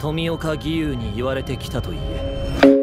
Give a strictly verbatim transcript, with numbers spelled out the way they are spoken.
富岡義勇に言われてきたと言え。